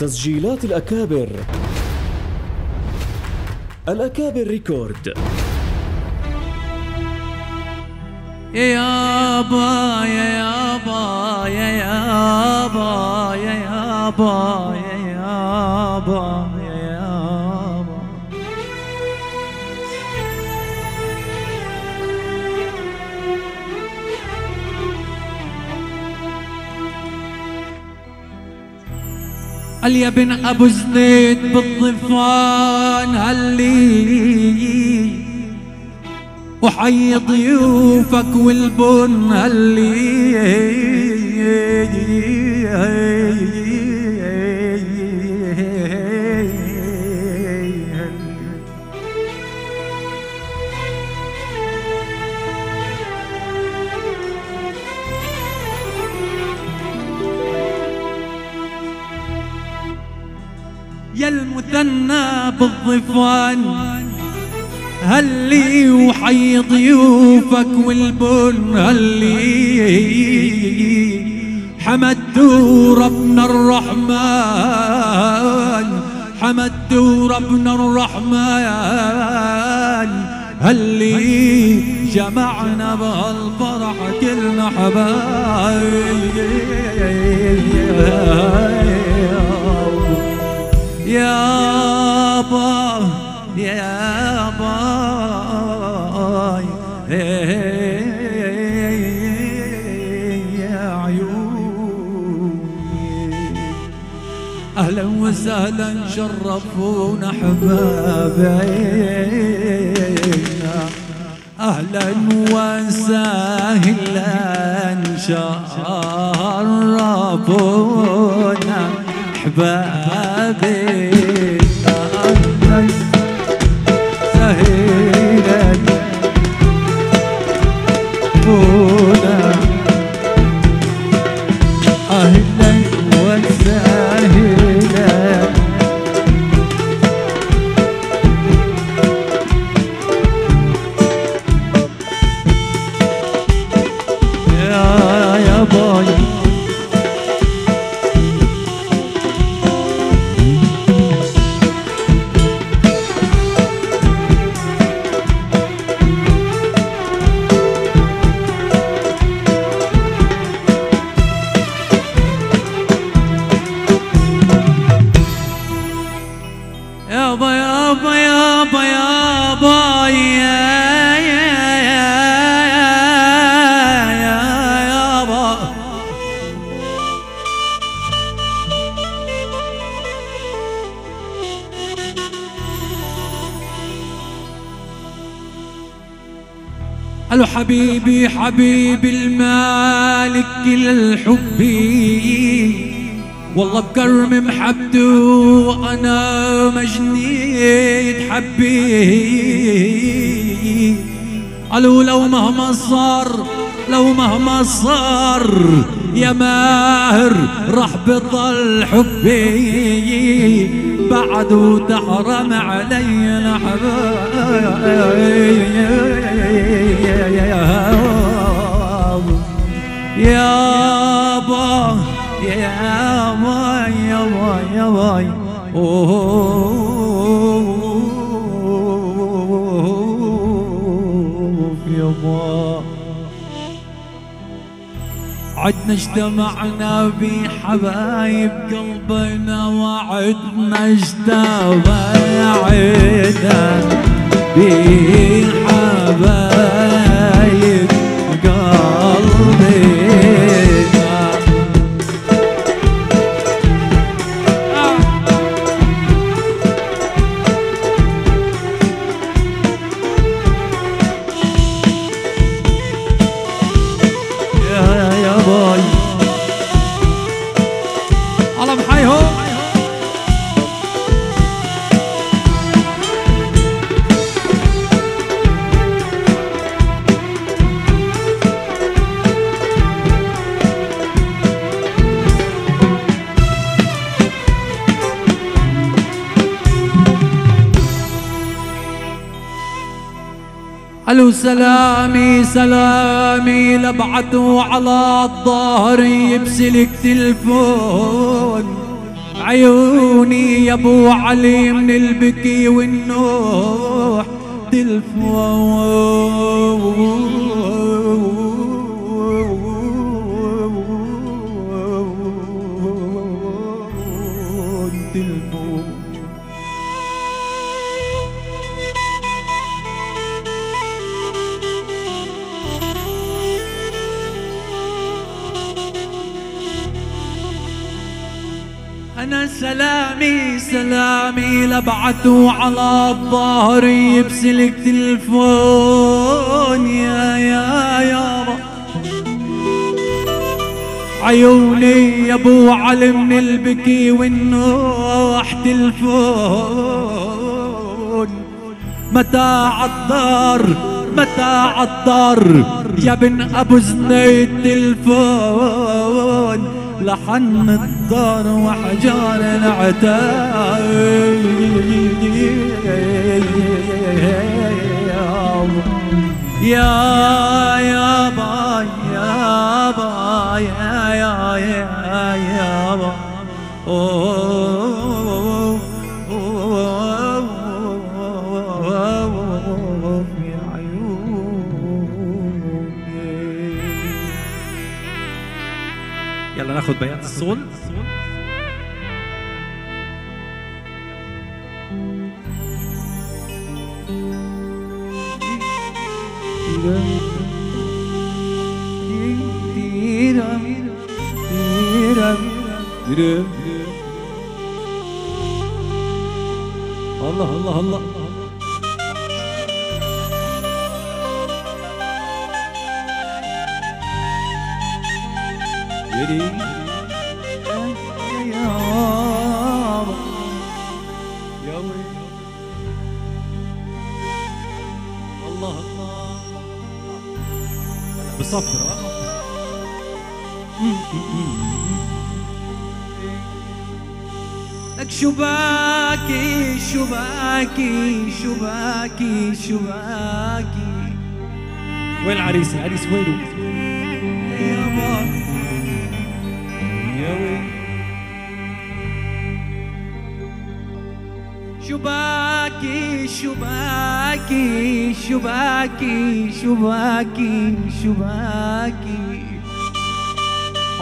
تسجيلات الأكابر ريكورد. يابا يابا يابا يابا يابا يابا علي بن أبو زنيد بالضفان هالليل، وحي ضيوفك والبن هالليل. يا المثنى بالضفان هلي، وحي ضيوفك والبن هلي، حمدتوا ربنا الرحمن، حمدتوا ربنا الرحمن هلي، جمعنا بهالفرح كلنا حبايب. يابا يا باي يا عيوني، أهلا وسهلا شرفونا حبايبنا، أهلا وسهلا شرفونا حبايبنا. الو حبيبي حبيبي المالك كل الحب، والله بكرم محبته وانا مجنيت حبي. الو لو مهما صار، لو مهما صار يا ماهر راح بضل حبي، بعده تحرم علي الحبايب. يابا يابا يابا يابا يابا، عدنا اجتمعنا بحبايب قلبنا، وعدنا اجتمعنا بحبايب قلبنا. الو سلامي سلامي لبعته على الظهر، يبسلك تلفون عيوني يا ابو علي من البكي والنوح دلفوق. أنا سلامي سلامي لبعته على ظهري بسلك تلفون يا رب. عيوني يا ابو علي من البكي والنوح تلفون. متى عطر يا بن ابو زنيد تلفون. لحن الدار وحجار العتاب يا باي يا باي يا باي. يلا ناخد بيات الصول. الله الله الله. يا رب يا ويلي الله الله بصفرة. لك شباكي شباكي شباكي شباكي. وين العريس؟ العريس وينه؟ يا رب شباكي شباكي شباكي شباكي شباكي.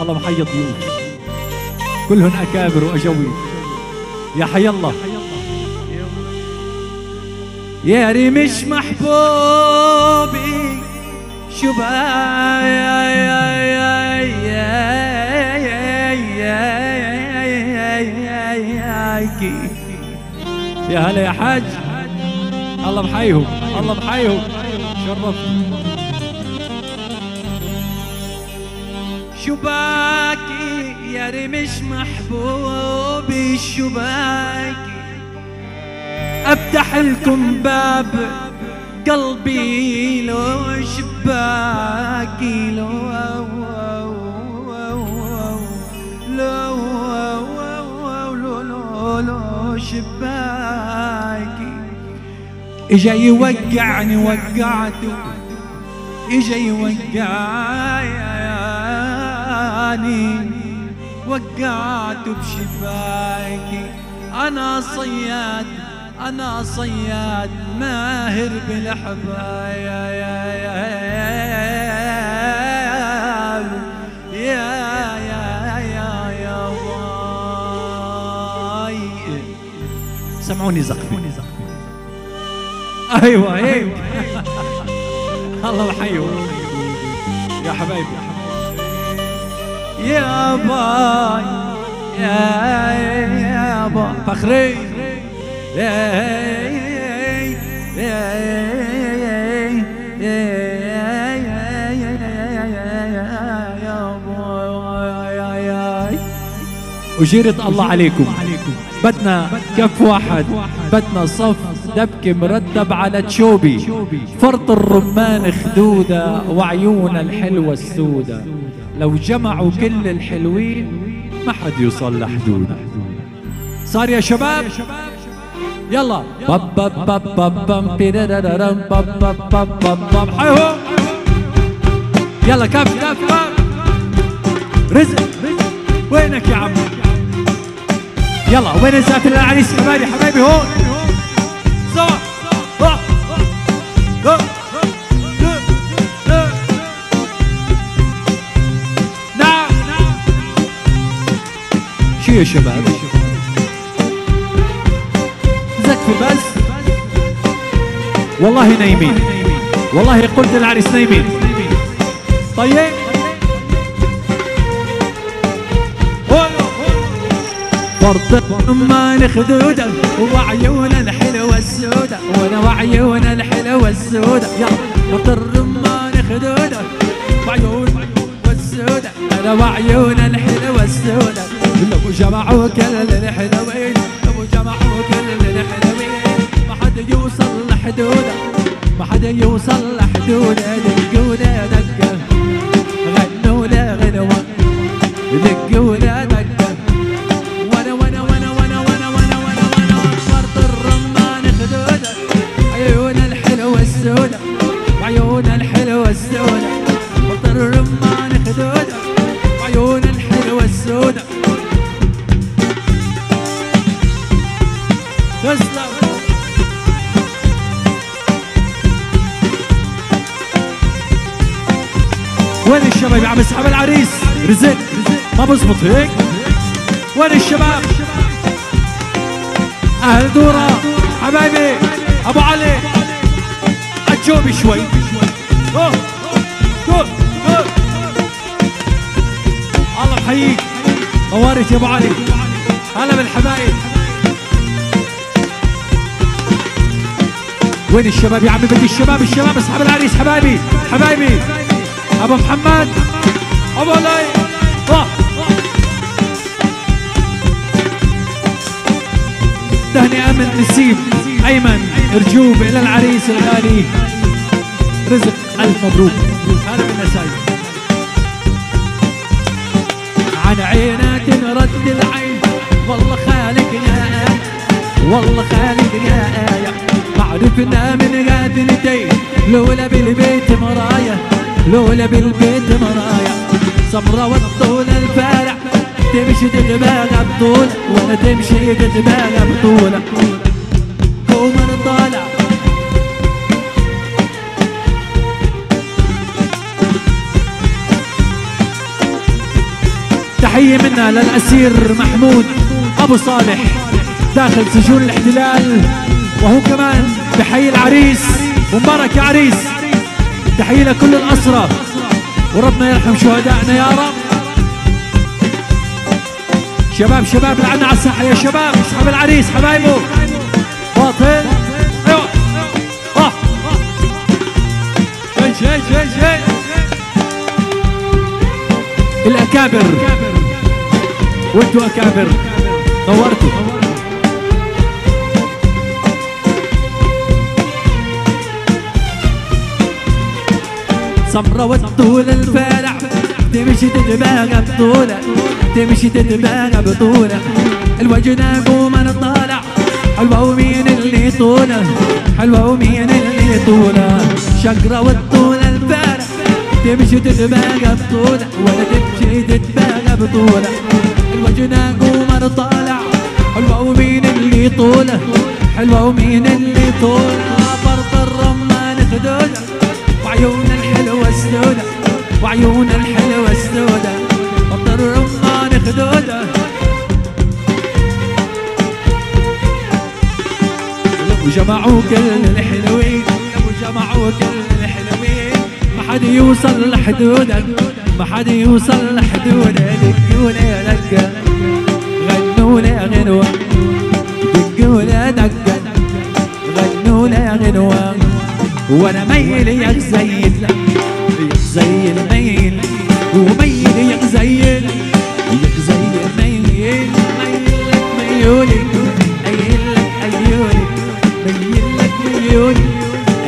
الله محيي ضيوف كلهن اكابر واجوي. يا حي الله يا ريمش محبوبي شباكي. يا هلا يا حاج. الله بحيهم الله بحيهم. شرف شباكي يا رمش محبوبي شباكي. افتح لكم باب قلبي لو شباكي لو شباكي. اجا يوقعني وقعته اجا يوقعني وقعته بشباكي. انا صياد ماهر بالحبايب. سمعوني زقفي. ايوه ايوه الله يحييهم يا حبايبي يا باي يا باي فخري وجيرة الله عليكم. بدنا كف واحد بدنا صف دبكة مرتب على تشوبي. فرط الرمان خدودة وعيون الحلوة السودة. لو جمعوا كل الحلوين ما حد يوصل لحدودة. صار يا شباب يلا بب بب بب بب بيررررم بب بب بب بب بب حيهم. يلا كف كف رزق. وينك يا عمي؟ يلا وين الزفير العريس الباري حبايبي هون صح صح صح نعم شو يا شباب زكفي بس والله نايمين والله قلت العريس نايمين طيب فرض ما نخدوده وعيونا الحلوة السودة وانا وعيونا الحلوة السودة يلا فرض ما نخدوده وعيونا السودة انا وعيونا الحلوة السودة لو جمعوا كل الحلوين لو جمعوا كل الحلوين ما حد يوصل لحدوده ما حد يوصل لحدوده دقونا دقة غنونا غنوة دقونا دقة وعيونا الحلوة السودة بطر الرمان خدودة وعيونا الحلوة السودة تسلم وين الشباب عم يسحب العريس رزق ما بزبط هيك وين الشباب اهل دورة حبايبي ابو علي جوبي شوي اوه اوه اوه الله يحييك نورت يا ابو علي هلا بالحبايب وين الشباب يا عمي بدي الشباب الشباب اصحاب العريس حبايبي حبايبي ابو محمد ابو علي اوه تهنئه من نسيب ايمن ارجوب الى العريس الغالي رزق الف مبروك هلا بالنسايب عن عينات رد العين والله خالقنا والله خالقنا آية ما عرفنا من غادرتين لولا بالبيت مرايا لولا بالبيت مرايا صبرة والطول الفارع تمشي دباغة بطولة وانا تمشي دباغة بطولة كومر طالع تحية منا للأسير محمود أبو صالح داخل سجون الاحتلال وهو كمان تحية العريس ومبارك يا عريس تحية لكل الأسرى وربنا يرحم شهدائنا يا رب شباب شباب لعنا على الساحة يا شباب أصحاب العريس حبايبه باطل ايوه اه جاي الاكابر وانتوا اكابر نورتوا سمرة والطول الفارع تمشي تدباغة بطولة تمشي تدباغة بطولة الوجه ناقوم انا طالع حلوة ومين اللي طولة حلوة ومين اللي طولة شقرة والطولة الفارع تمشي تتباقى بطولة ولا تمشي تتباقى بطولة الوجه ناقومر طالع حلوة ومين اللي طولة حلوة ومين اللي طولة برض الرمان خدودة وعيون الحلوة السودة وعيون الحلوة السودة برض الرمان خدودة وجمعوا كل الحلوين وجمعوا كل الحلوين ما حد يوصل لحدودك ما حد يوصل لحدودك دقونا دقة غنونا غنوة دقونا دقة غنونا غنوة وانا ميل ياك زي زي الميل وميل ياك زي ياك زي الميل ميلك ميولي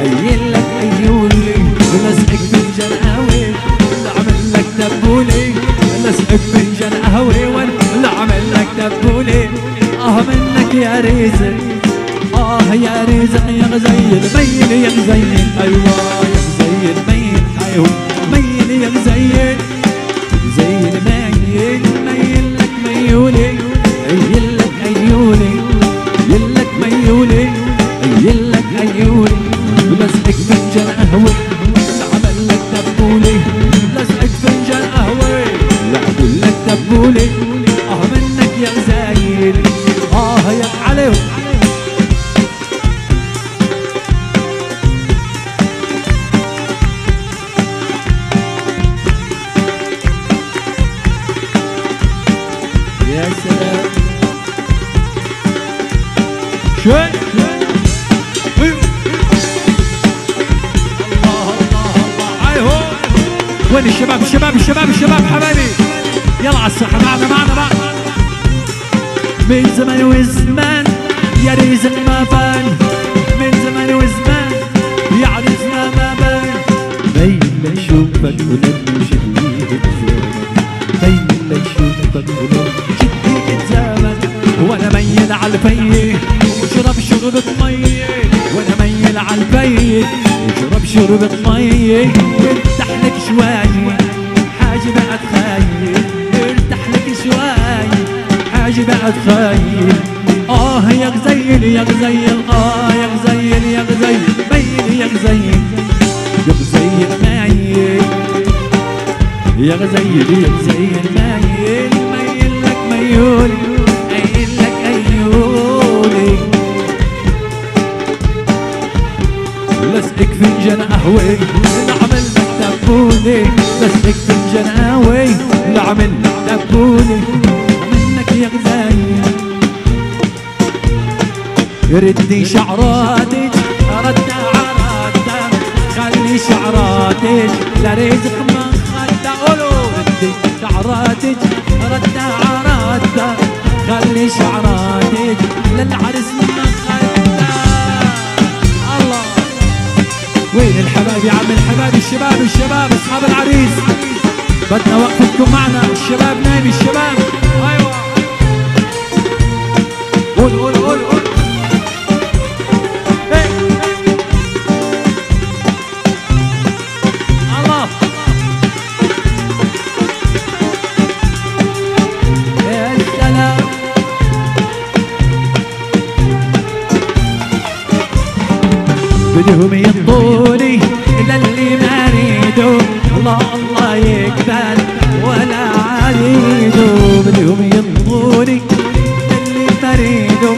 أيلك أيولي لازقك فنجان قهوة لعمل لك دبولي لازقك فنجان قهوة لعمل لك دبولي آه منك يا رزق آه يا رزق يا غزيل ميل يا غزيل أيوة يا غزيل ميل أيوة ميل يا غزيل غزيل ميل ميلك ميولي أيلك أيولي وين الشباب الشباب الشباب الشباب حبايبي يلا على الساحه معنا بقى من زمان وزمان يا رزق ما بان من زمان وزمان يا عريسنا ما بان ليلى اشوفك ولما شديد الزمن ليلى اشوفك ولما شديد الزمن وانا ميل على البيت واشرب شربة ميه وانا ميل على البيت واشرب شربة ميه ارتاحلك شوية حاجة بقى تخيل ارتاحلك شوية حاجة بقى تخيل اه ياك زيل ياك زيل اه ياك زيل ياك زيل بين ياك زيل ياك زيل مايل ياك زيل ياك زيل مايل مايل لك ميول قايل لك قيولي لاسقك فنجان قهوة دبولي بسلك فنجان قهوة لعمل دبولي منك يا غزايل ردي شعراتك ردها عراتها خلي شعراتك لرزق ما خدها قولوا ردي شعراتك ردها عراتها خلي شعراتك للعرس ما خدها الله وين الحبايب يا عم الحبايب الشباب الشباب اصحاب العريس بدنا وقفتكم معنا الشباب نايم الشباب ايوه قول قول قول قول الله يا سلام بدهم يطولي للي ما ريدو الله الله يقبل ولا عليدو بدهم يطولي للي ما ريدو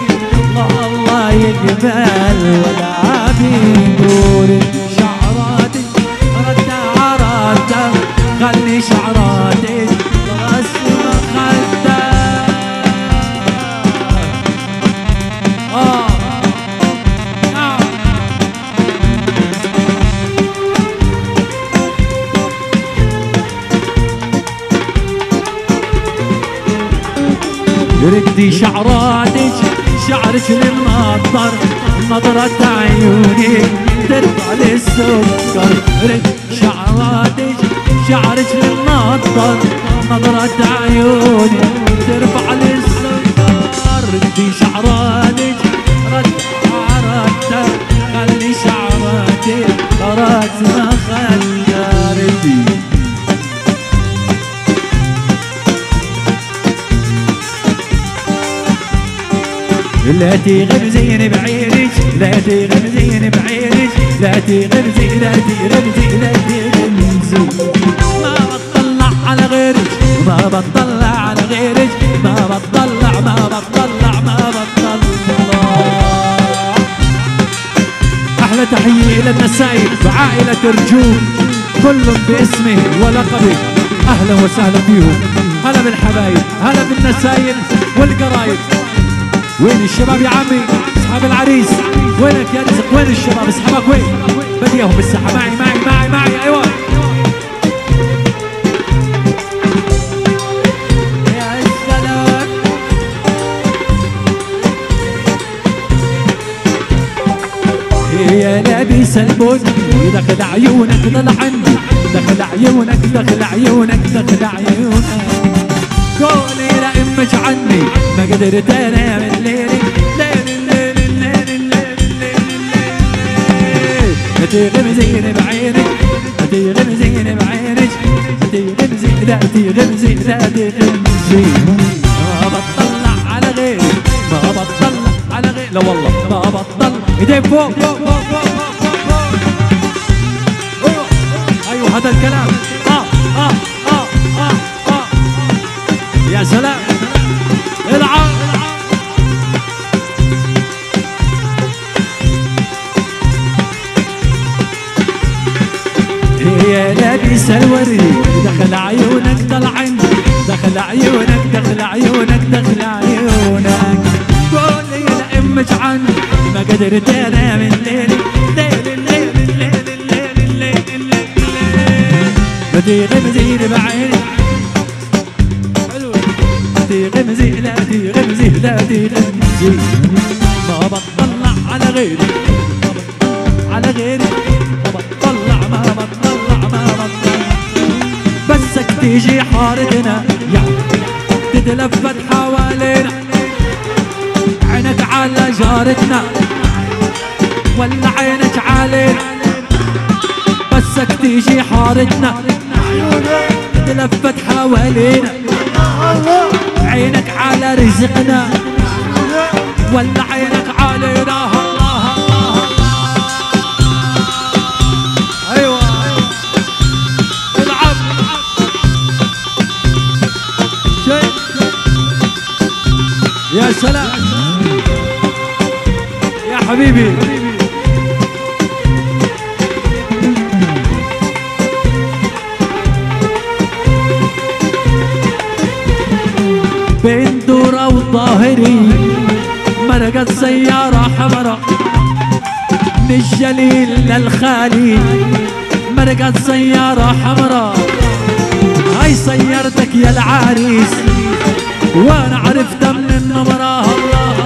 الله الله يقبل ولا عبيدو شعراتي ردة عراتة خلي شعراتي راسي مخدة ردي شعراتك شعرك للمطر نظرة عيونك ترفع للسكر ردي شعراتك شعرك للمطر نظرة عيونك ترفع للسكر ردي شعراتك ردها خلي شعراتك طرات ما خلى ردي لا تغمزين بعينك لا تغمزين بعينك لا تغمزي لا تغمزي لا تغمزي ما بطلع على غيرك ما بطلع على غيرك ما بطلع ما بطلع ما بطلع احلى تحيه للنسايب وعائله الرجوم كلهم باسمي ولقبي اهلا وسهلا فيهم هلا بالحبايب هلا بالنسايب والقرايب وين الشباب يا عمي اصحاب العريس وينك يا رزق وين الشباب اصحابك وين بدي اياهم بالساحه معي معي معي معي ايوه يا سلام يا لابس البني دخل عيونك ضل عندي دخل عيونك دخل عيونك دخل عيونك قولي لأمك عني ما قدرت انام الليلي ليل الليل الليل الليل الليل لا تغمزين بعينك لا تغمزين بعينك لا تغمزي لا تغمزي لا تغمزي ما بطلع على غيرك ما بطلع على غيرك لا والله ما بطلع ايدين فوق فوق فوق فوق فوق ايوه هذا الكلام يا سلام العب يا لابس الورد دخل عيونك طلع عندي دخل عيونك دخل عيونك داخل عيونك قولي لأمك عنك ما قدرت أنام الليل الليل الليل الليل الليل الليل الليل الليل بضيق مزيل بعيني حلوة ضيق مزيل لا ضيق مزيل لا ضيق مزيل ما بطلع على غيري على غيري ما بطلع ما بطلع ما بطلع بسك تيجي حارتنا تتلفت حوالينا عينك على جارتنا ولا عينك علينا بسك تيجي حارتنا تتلفت حوالينا عينك على رزقنا ولا عينك علينا الله الله الله ايوه العب شيء يا سلام يا حبيبي بين دورة وظاهري مرقت سيارة حمراء من الجليل للخالي مرقت سيارة حمراء هاي سيارتك يا العريس وانا عرفت من النمرة الله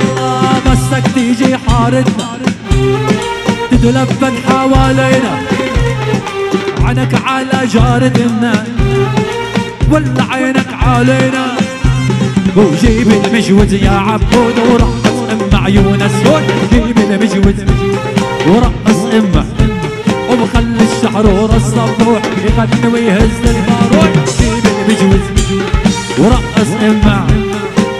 الله بسك تيجي حارتنا تتلفت حوالينا عينك على جارتنا ولا عينك علينا وجيب المجود يا عبود ورقص ام عيون اسود جيب المجود ورقص امه ومخلي الشعر ورص الروح يغني ويهز الباروح جيب المجود ورقص امه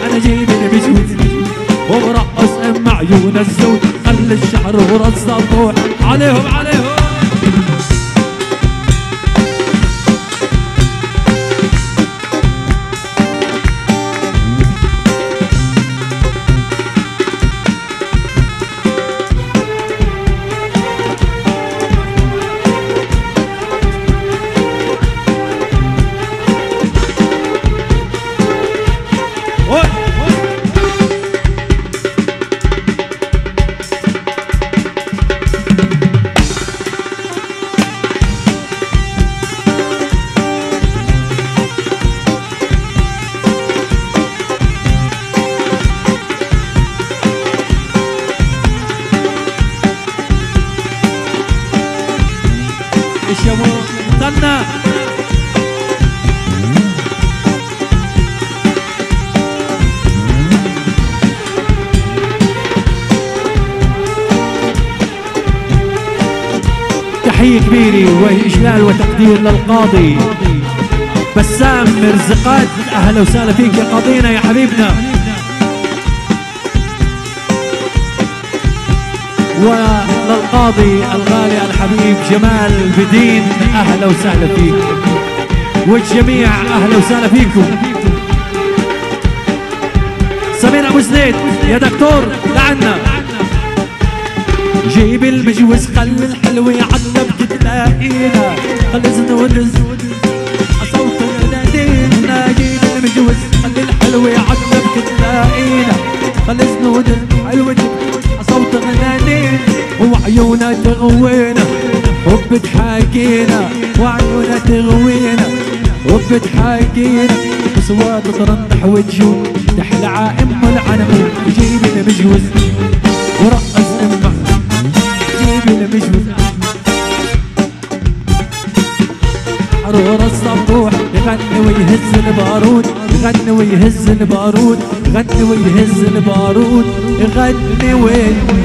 أنا جيب المجود ومرقص أم عيون الزود خلي الشعر ورص الروح عليهم عليهم تحية كبيرة وإجلال وتقدير للقاضي بسام مرزقات أهلا وسهلا فيك يا قاضينا يا حبيبنا وللقاضي الغالي الحبيب جمال بدين أهلا وسهلا فيك والجميع أهلا وسهلا فيكم سمير أبو زيد يا دكتور لعنا جيب المجوز خلي الحلوة عدنا بتتلاقينا خلي زنودز صوت نادينا جيب المجوز خلي الحلوة عدنا بتتلاقينا خلي زنودز حلوة صوت نادينا وعيونا تغوينا وبتحاكينا وعيونا تغوينا وبتحاكينا وصوات ترنح وتجوب تحلى أم العنب جيب المجوز ورقص أمك حرور الصبوح يغني ويهز البارود يغني ويهز البارود يغني ويهز البارود يغني ويهز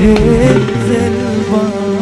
البارود